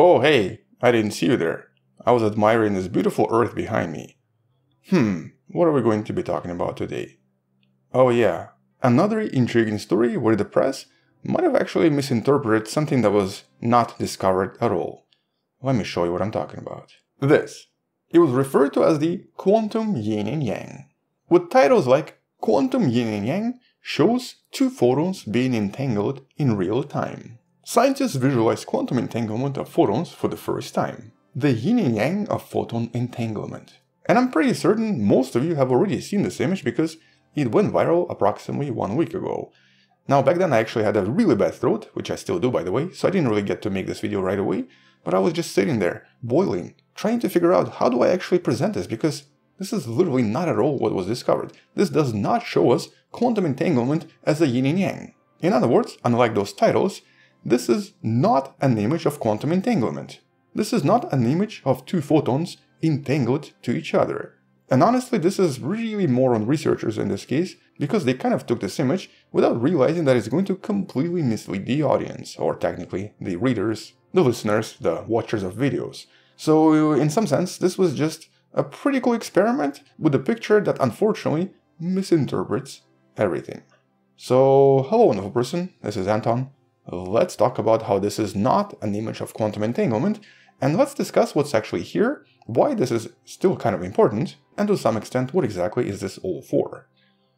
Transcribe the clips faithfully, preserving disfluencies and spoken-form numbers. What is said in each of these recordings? Oh, hey, I didn't see you there. I was admiring this beautiful earth behind me. Hmm, what are we going to be talking about today? Oh yeah, another intriguing story where the press might have actually misinterpreted something that was not discovered at all. Let me show you what I'm talking about. This. It was referred to as the quantum yin and yang. With titles like Quantum Yin and Yang shows two photons being entangled in real time. Scientists visualize quantum entanglement of photons for the first time. The yin and yang of photon entanglement. And I'm pretty certain most of you have already seen this image because it went viral approximately one week ago. Now back then I actually had a really bad throat, which I still do by the way, so I didn't really get to make this video right away, but I was just sitting there, boiling, trying to figure out how do I actually present this because this is literally not at all what was discovered. This does not show us quantum entanglement as a yin and yang. In other words, unlike those titles, this is not an image of quantum entanglement. This is not an image of two photons entangled to each other. And honestly, this is really more on researchers in this case, because they kind of took this image without realizing that it's going to completely mislead the audience, or technically the readers, the listeners, the watchers of videos. So in some sense, this was just a pretty cool experiment with a picture that unfortunately misinterprets everything. So hello wonderful person, this is Anton. Let's talk about how this is not an image of quantum entanglement, and let's discuss what's actually here, why this is still kind of important, and to some extent what exactly is this all for.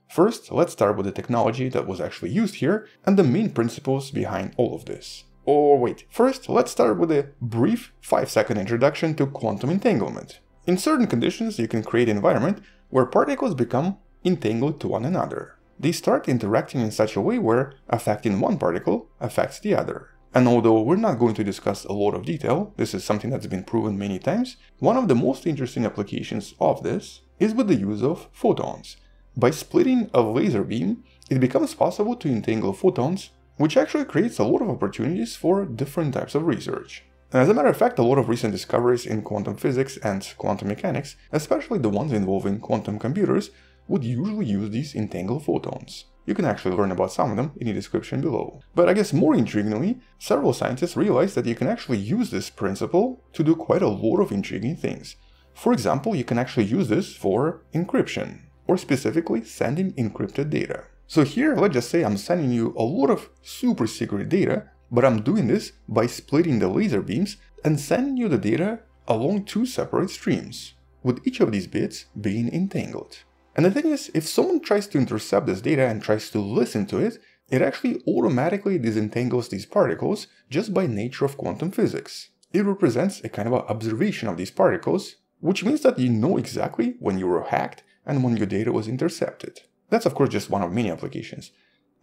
First, let's start with the technology that was actually used here and the main principles behind all of this. Or wait, first let's start with a brief five second introduction to quantum entanglement. In certain conditions you can create an environment where particles become entangled to one another. They start interacting in such a way where affecting one particle affects the other. And although we're not going to discuss a lot of detail, this is something that's been proven many times, one of the most interesting applications of this is with the use of photons. By splitting a laser beam, it becomes possible to entangle photons, which actually creates a lot of opportunities for different types of research. And as a matter of fact, a lot of recent discoveries in quantum physics and quantum mechanics, especially the ones involving quantum computers, would usually use these entangled photons. You can actually learn about some of them in the description below. But I guess more intriguingly, several scientists realized that you can actually use this principle to do quite a lot of intriguing things. For example, you can actually use this for encryption, or specifically sending encrypted data. So here, let's just say I'm sending you a lot of super secret data, but I'm doing this by splitting the laser beams and sending you the data along two separate streams, with each of these bits being entangled. And the thing is, if someone tries to intercept this data and tries to listen to it, it actually automatically disentangles these particles just by nature of quantum physics. It represents a kind of an observation of these particles, which means that you know exactly when you were hacked and when your data was intercepted. That's of course just one of many applications.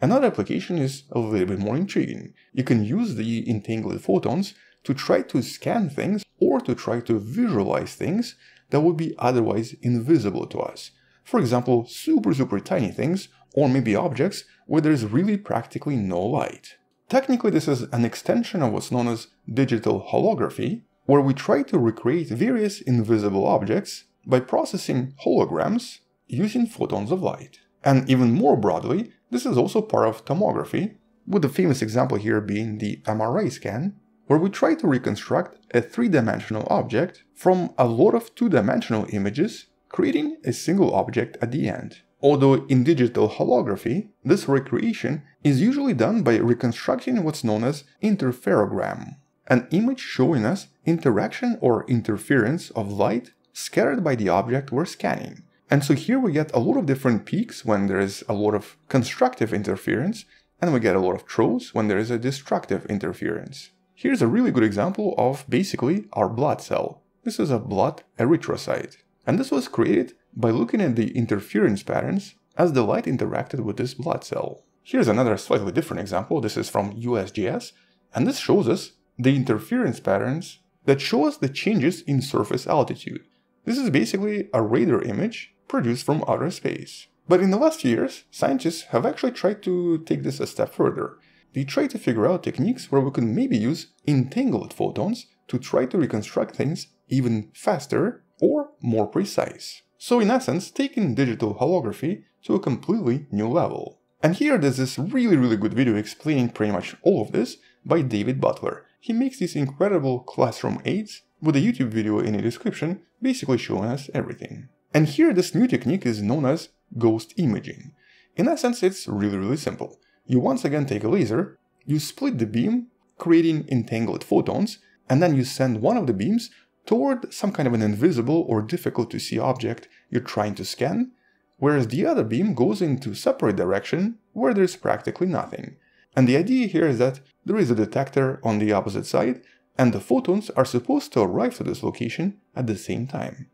Another application is a little bit more intriguing. You can use the entangled photons to try to scan things or to try to visualize things that would be otherwise invisible to us. For example, super super tiny things, or maybe objects where there's really practically no light. Technically this is an extension of what's known as digital holography, where we try to recreate various invisible objects by processing holograms using photons of light. And even more broadly, this is also part of tomography, with the famous example here being the M R I scan, where we try to reconstruct a three-dimensional object from a lot of two-dimensional images, creating a single object at the end. Although in digital holography, this recreation is usually done by reconstructing what's known as interferogram, an image showing us interaction or interference of light scattered by the object we're scanning. And so here we get a lot of different peaks when there is a lot of constructive interference, and we get a lot of troughs when there is a destructive interference. Here's a really good example of basically our blood cell. This is a blood erythrocyte. And this was created by looking at the interference patterns as the light interacted with this blood cell. Here's another slightly different example. This is from U S G S, and this shows us the interference patterns that show us the changes in surface altitude. This is basically a radar image produced from outer space. But in the last years, scientists have actually tried to take this a step further. They tried to figure out techniques where we could maybe use entangled photons to try to reconstruct things even faster or more precise. So in essence, taking digital holography to a completely new level. And here there's this really really good video explaining pretty much all of this by David Butler. he makes these incredible classroom aids with a YouTube video in the description basically showing us everything. And here this new technique is known as ghost imaging. In essence, it's really really simple. You once again take a laser, you split the beam, creating entangled photons, and then you send one of the beams toward some kind of an invisible or difficult to see object you're trying to scan, whereas the other beam goes into separate direction where there's practically nothing. And the idea here is that there is a detector on the opposite side, and the photons are supposed to arrive to this location at the same time.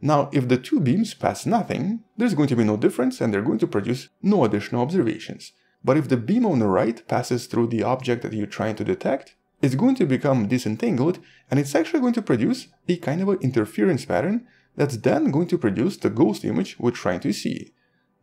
Now, if the two beams pass nothing, there's going to be no difference and they're going to produce no additional observations. But if the beam on the right passes through the object that you're trying to detect, it's going to become disentangled and it's actually going to produce a kind of an interference pattern that's then going to produce the ghost image we're trying to see.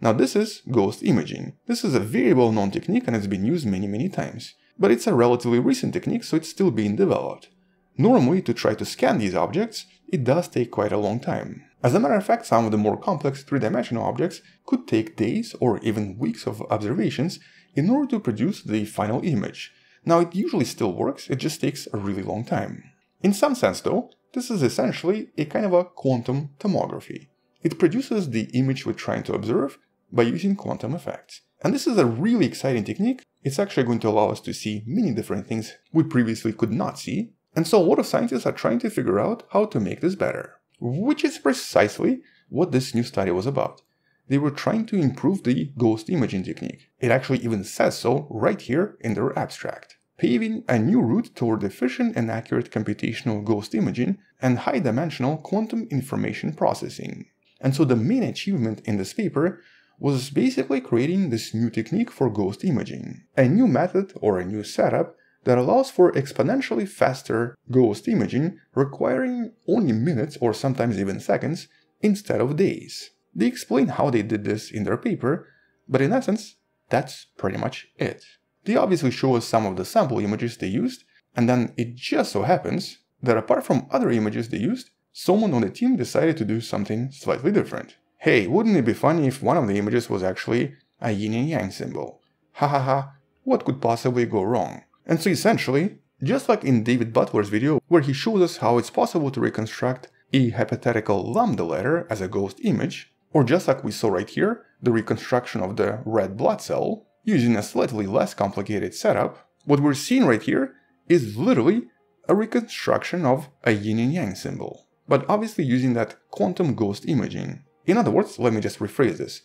Now, this is ghost imaging. This is a very well-known technique and it's been used many many times. But it's a relatively recent technique, so it's still being developed. Normally, to try to scan these objects, it does take quite a long time. As a matter of fact, some of the more complex three-dimensional objects could take days or even weeks of observations in order to produce the final image. Now, it usually still works, it just takes a really long time. In some sense though, this is essentially a kind of a quantum tomography. It produces the image we're trying to observe by using quantum effects. And this is a really exciting technique. It's actually going to allow us to see many different things we previously could not see. And so a lot of scientists are trying to figure out how to make this better. Which is precisely what this new study was about. They were trying to improve the ghost imaging technique. It actually even says so right here in their abstract. Paving a new route toward efficient and accurate computational ghost imaging and high-dimensional quantum information processing. And so the main achievement in this paper was basically creating this new technique for ghost imaging. A new method or a new setup that allows for exponentially faster ghost imaging requiring only minutes or sometimes even seconds instead of days. They explain how they did this in their paper, but in essence, that's pretty much it. They obviously show us some of the sample images they used, and then it just so happens that apart from other images they used, someone on the team decided to do something slightly different. Hey, wouldn't it be funny if one of the images was actually a yin and yang symbol? Ha ha ha, what could possibly go wrong? And so essentially, just like in David Butler's video where he shows us how it's possible to reconstruct a hypothetical lambda letter as a ghost image, or just like we saw right here, the reconstruction of the red blood cell using a slightly less complicated setup, what we're seeing right here is literally a reconstruction of a yin and yang symbol, but obviously using that quantum ghost imaging. In other words, let me just rephrase this.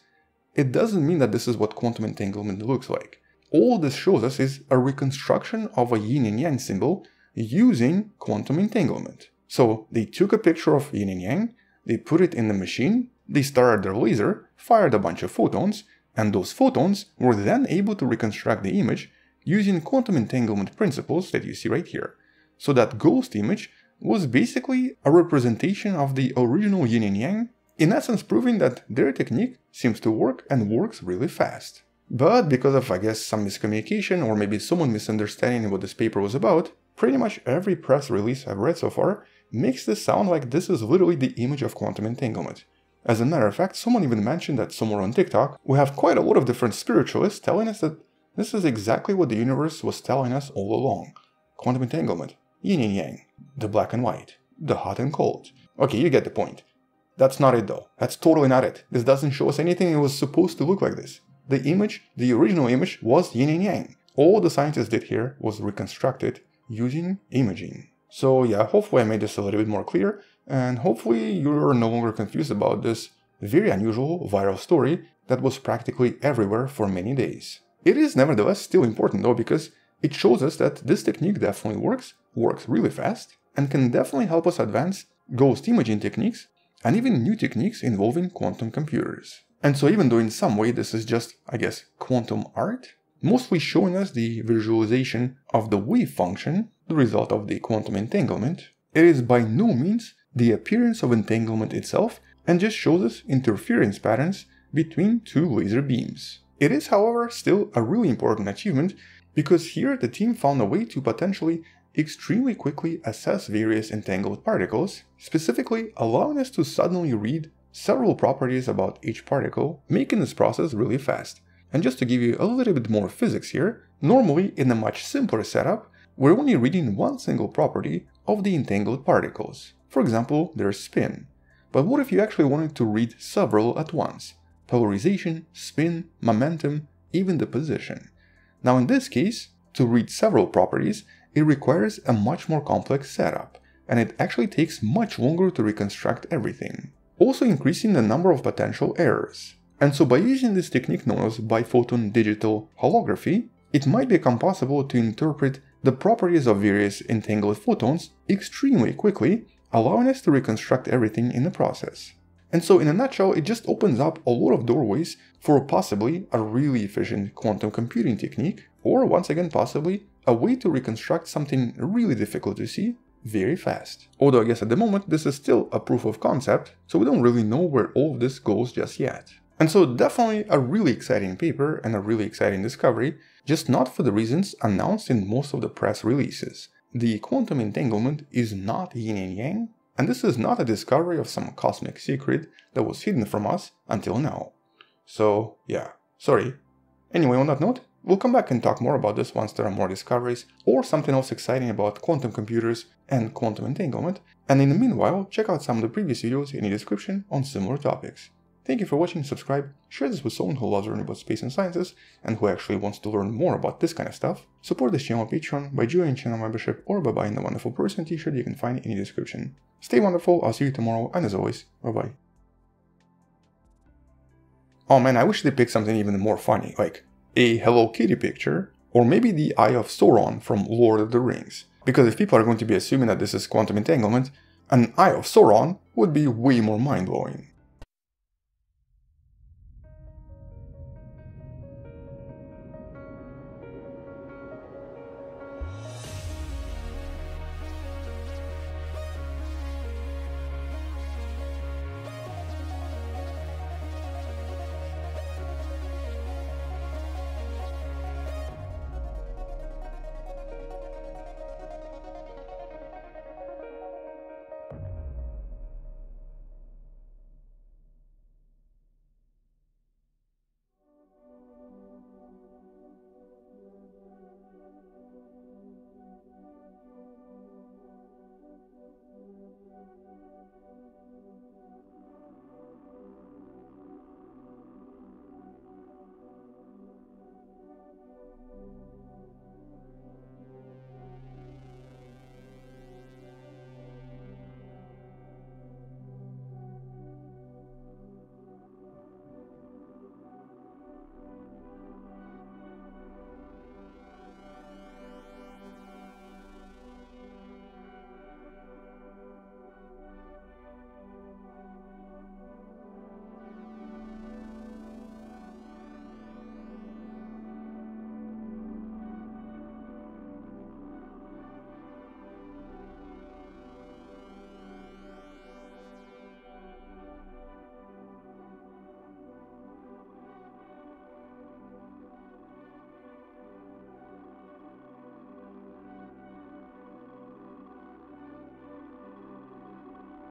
It doesn't mean that this is what quantum entanglement looks like. All this shows us is a reconstruction of a yin and yang symbol using quantum entanglement. So they took a picture of yin and yang, they put it in the machine, they started their laser, fired a bunch of photons, and those photons were then able to reconstruct the image using quantum entanglement principles that you see right here. So that ghost image was basically a representation of the original yin and yang, in essence proving that their technique seems to work and works really fast. But because of, I guess, some miscommunication or maybe someone misunderstanding what this paper was about, pretty much every press release I've read so far makes this sound like this is literally the image of quantum entanglement. As a matter of fact, someone even mentioned that somewhere on TikTok, we have quite a lot of different spiritualists telling us that this is exactly what the universe was telling us all along. Quantum entanglement, yin and yang, the black and white, the hot and cold. Okay, you get the point. That's not it though. That's totally not it. This doesn't show us anything. It was supposed to look like this. The image, the original image, was yin and yang. All the scientists did here was reconstruct it using imaging. So yeah, hopefully I made this a little bit more clear, and hopefully you're no longer confused about this very unusual viral story that was practically everywhere for many days. It is nevertheless still important though, because it shows us that this technique definitely works, works really fast, and can definitely help us advance ghost imaging techniques and even new techniques involving quantum computers. And so even though in some way this is just, I guess, quantum art, mostly showing us the visualization of the wave function, the result of the quantum entanglement, it is by no means the appearance of entanglement itself and just shows us interference patterns between two laser beams. It is, however, still a really important achievement because here the team found a way to potentially extremely quickly assess various entangled particles, specifically allowing us to suddenly read several properties about each particle, making this process really fast. And just to give you a little bit more physics here, normally in a much simpler setup, we're only reading one single property of the entangled particles, for example, their spin. But what if you actually wanted to read several at once? Polarization, spin, momentum, even the position. Now in this case, to read several properties, it requires a much more complex setup, and it actually takes much longer to reconstruct everything, also increasing the number of potential errors. And so by using this technique known as biphoton digital holography, it might become possible to interpret the properties of various entangled photons extremely quickly, allowing us to reconstruct everything in the process. And so in a nutshell, it just opens up a lot of doorways for possibly a really efficient quantum computing technique, or once again possibly a way to reconstruct something really difficult to see very fast. Although I guess at the moment this is still a proof of concept, so we don't really know where all of this goes just yet. And so definitely a really exciting paper and a really exciting discovery, just not for the reasons announced in most of the press releases. The quantum entanglement is not yin and yang, and this is not a discovery of some cosmic secret that was hidden from us until now. So yeah, sorry. Anyway, on that note, we'll come back and talk more about this once there are more discoveries or something else exciting about quantum computers and quantum entanglement, and in the meanwhile, check out some of the previous videos in the description on similar topics. Thank you for watching, subscribe, share this with someone who loves learning about space and sciences and who actually wants to learn more about this kind of stuff. Support this channel on Patreon by joining channel membership or by buying the Wonderful Person t-shirt you can find in the description. Stay wonderful, I'll see you tomorrow, and as always, bye bye. Oh man, I wish they picked something even more funny, like a Hello Kitty picture, or maybe the Eye of Sauron from Lord of the Rings. Because if people are going to be assuming that this is quantum entanglement, an Eye of Sauron would be way more mind-blowing.